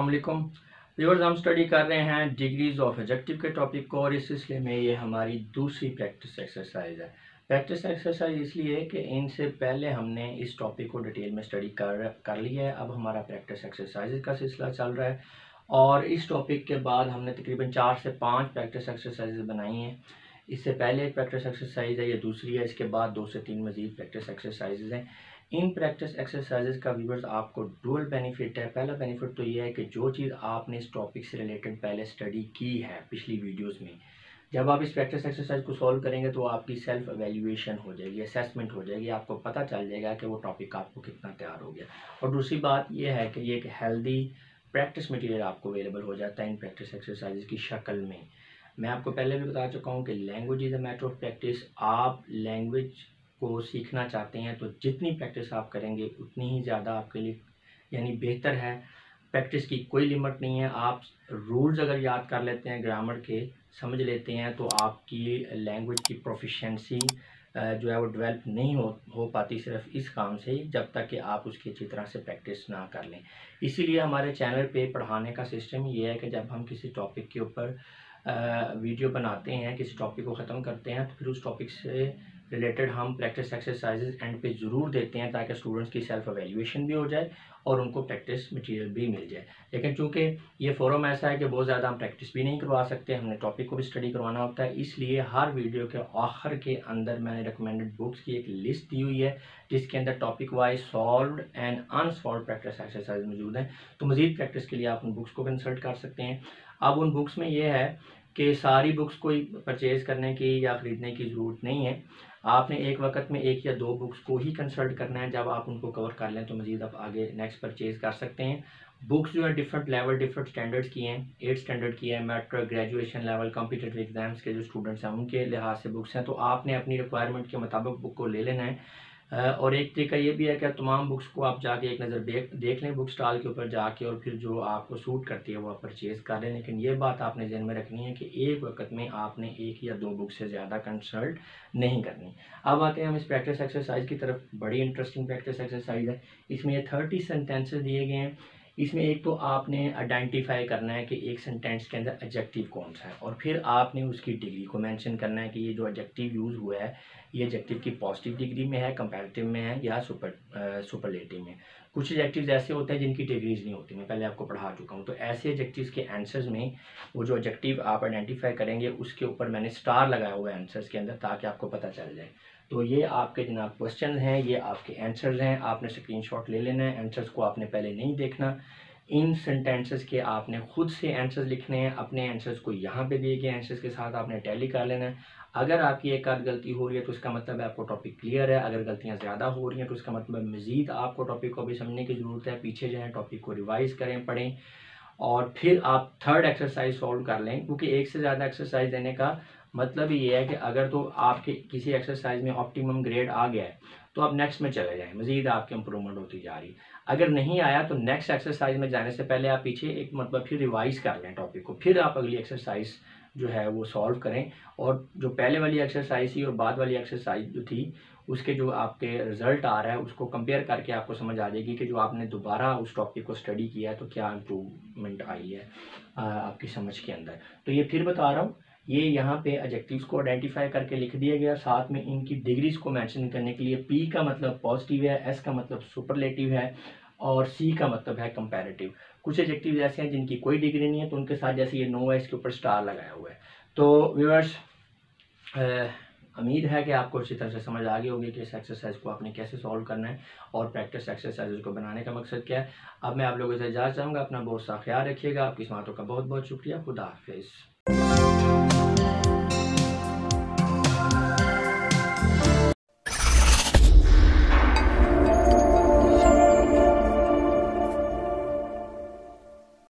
अस्सलाम वालेकुम व्यूअर्स, हम स्टडी कर रहे हैं डिग्रीज़ ऑफ एडजेक्टिव के टॉपिक को और इस सिलसिले में ये हमारी दूसरी प्रैक्टिस एक्सरसाइज है। प्रैक्टिस एक्सरसाइज इसलिए कि इनसे पहले हमने इस टॉपिक को डिटेल में स्टडी कर लिया है। अब हमारा प्रैक्टिस एक्सरसाइज का सिलसिला चल रहा है और इस टॉपिक के बाद हमने तकरीबन 4 से 5 प्रैक्टिस एक्सरसाइज बनाई हैं। इससे पहले एक प्रैक्टिस एक्सरसाइज है, ये दूसरी है। इसके बाद 2 से 3 मज़ीद प्रैक्टिस एक्सरसाइजेज हैं। इन प्रैक्टिस एक्सरसाइजेज का व्यूअर्स आपको डुअल बेनिफिट है। पहला बेनिफिट तो ये है कि जो चीज़ आपने इस टॉपिक से रिलेटेड पहले स्टडी की है पिछली वीडियोस में, जब आप इस प्रैक्टिस एक्सरसाइज को सॉल्व करेंगे तो आपकी सेल्फ एवेल्यूएशन हो जाएगी, असेसमेंट हो जाएगी, आपको पता चल जाएगा कि वो टॉपिक आपको कितना तैयार हो गया। और दूसरी बात यह है कि ये एक हेल्दी प्रैक्टिस मटीरियल आपको अवेलेबल हो जाता है इन प्रैक्टिस एक्सरसाइज की शक्ल में। मैं आपको पहले भी बता चुका हूँ कि language is a matter of practice. आप लैंग्वेज को सीखना चाहते हैं तो जितनी प्रैक्टिस आप करेंगे उतनी ही ज़्यादा आपके लिए यानी बेहतर है। प्रैक्टिस की कोई लिमिट नहीं है। आप रूल्स अगर याद कर लेते हैं, ग्रामर के समझ लेते हैं, तो आपकी लैंग्वेज की प्रोफिशिएंसी जो है वो डेवलप नहीं हो पाती सिर्फ इस काम से, जब तक कि आप उसकी अच्छी तरह से प्रैक्टिस ना कर लें। इसीलिए हमारे चैनल पे पढ़ाने का सिस्टम ये है कि जब हम किसी टॉपिक के ऊपर वीडियो बनाते हैं, किसी टॉपिक को ख़त्म करते हैं, तो फिर उस टॉपिक से रिलेटेड हम प्रैक्टिस एक्सरसाइजेज एंड पे ज़रूर देते हैं ताकि स्टूडेंट्स की सेल्फ एवेल्यूएशन भी हो जाए और उनको प्रैक्टिस मटेरियल भी मिल जाए। लेकिन चूँकि ये फोरम ऐसा है कि बहुत ज़्यादा हम प्रैक्टिस भी नहीं करवा सकते, हमने टॉपिक को भी स्टडी करवाना होता है, इसलिए हर वीडियो के आखिर के अंदर मैंने रिकमेंडेड बुक्स की एक लिस्ट दी हुई है जिसके अंदर topic wise solved and unsolved practice exercise मौजूद हैं। तो मज़ीद प्रैक्टिस के लिए आप उन बुक्स को कंसल्ट कर सकते हैं। अब उन बुक्स में यह है कि सारी बुक्स को परचेज़ करने की या ख़रीदने की ज़रूरत नहीं है। आपने एक वक्त में 1 या 2 बुक्स को ही कंसल्ट करना है। जब आप उनको कवर कर लें तो मज़ीद आप आगे नेक्स्ट परचेज़ कर सकते हैं। बुक्स जो है डिफरेंट लेवल, डिफरेंट स्टैंडर्ड्स की हैं। 8 स्टैंडर्ड की है, matric, graduation level, competitive exams के जो स्टूडेंट्स हैं उनके लिहाज से बुक्स हैं। तो आपने अपनी रिक्वायरमेंट के मुताबिक बुक को ले लेना है। और एक तरीका ये भी है कि तमाम बुक्स को आप जाके एक नज़र देख लें बुक स्टॉल के ऊपर जाके, और फिर जो आपको सूट करती है वो आप परचेज़ कर लें। लेकिन ये बात आपने जहन में रखनी है कि एक वक्त में आपने 1 या 2 बुक से ज़्यादा कंसल्ट नहीं करनी। अब आते हैं हम इस प्रैक्टिस एक्सरसाइज की तरफ। बड़ी इंटरेस्टिंग प्रैक्टिस एक्सरसाइज है। इसमें ये 30 सेंटेंसेज दिए गए हैं। इसमें एक तो आपने आइडेंटिफाई करना है कि एक सेंटेंस के अंदर एडजेक्टिव कौन सा है, और फिर आपने उसकी डिग्री को मेंशन करना है कि ये जो एडजेक्टिव यूज़ हुआ है ये एडजेक्टिव की पॉजिटिव डिग्री में है, कंपैरेटिव में है, या सुपरलेटिव में। कुछ एडजेक्टिव्स ऐसे होते हैं जिनकी डिग्रीज नहीं होती, मैं पहले आपको पढ़ा चुका हूँ। तो ऐसे एडजेक्टिव्स के आंसर्स में वो जो एडजेक्टिव आप आइडेंटिफाई करेंगे उसके ऊपर मैंने स्टार लगाया हुआ है आंसर्स के अंदर ताकि आपको पता चल जाए। तो ये आपके जनाब क्वेश्चन हैं, ये आपके आंसर्स हैं। आपने स्क्रीनशॉट ले लेना है। आंसर्स को आपने पहले नहीं देखना, इन सेंटेंसेस के आपने खुद से आंसर्स लिखने हैं। अपने आंसर्स को यहाँ पे दिए गए आंसर्स के साथ आपने टैली कर लेना है। अगर आपकी एक आध गलती हो रही है तो उसका मतलब है आपको टॉपिक क्लियर है। अगर गलतियाँ ज़्यादा हो रही हैं तो उसका मतलब मज़ीद आपको टॉपिक को भी समझने की ज़रूरत है। पीछे जाएँ, टॉपिक को रिवाइज़ करें, पढ़ें, और फिर आप थर्ड एक्सरसाइज सॉल्व कर लें। क्योंकि एक से ज़्यादा एक्सरसाइज देने का मतलब ये है कि अगर तो आपके किसी एक्सरसाइज में ऑप्टिमम ग्रेड आ गया है तो आप नेक्स्ट में चले जाएं, मज़ीद आपकी इम्प्रूवमेंट होती जा रही है। अगर नहीं आया तो नेक्स्ट एक्सरसाइज में जाने से पहले आप पीछे एक मतलब फिर रिवाइज कर लें टॉपिक को, फिर आप अगली एक्सरसाइज जो है वो सॉल्व करें। और जो पहले वाली एक्सरसाइज थी और बाद वाली एक्सरसाइज जो थी उसके जो आपके रिज़ल्ट आ रहा है उसको कंपेयर करके आपको समझ आ जाएगी कि जो आपने दोबारा उस टॉपिक को स्टडी किया है तो क्या इम्प्रूवमेंट आई है आपकी समझ के अंदर। तो ये फिर बता रहा हूँ, ये यहाँ पे एडजेक्टिव्स को आइडेंटिफाई करके लिख दिया गया, साथ में इनकी डिग्रीज़ को मेंशन करने के लिए पी का मतलब पॉजिटिव है, एस का मतलब सुपरलेटिव है, और सी का मतलब है कंपैरेटिव। कुछ एडजेक्टिव्स ऐसे हैं जिनकी कोई डिग्री नहीं है तो उनके साथ जैसे ये नो है इसके ऊपर स्टार लगाया हुआ है। तो व्यूअर्स उम्मीद है कि आपको अच्छी तरह से समझ आ गई होगी कि इस एक्सरसाइज को आपने कैसे सॉल्व करना है और प्रैक्टिस एक्सरसाइज को बनाने का मकसद क्या है। अब मैं आप लोगों से इजाज़त चाहूँगा। अपना बहुत सा ख्याल रखिएगा। आपकी समातों का बहुत बहुत शुक्रिया। खुदा हाफिज़।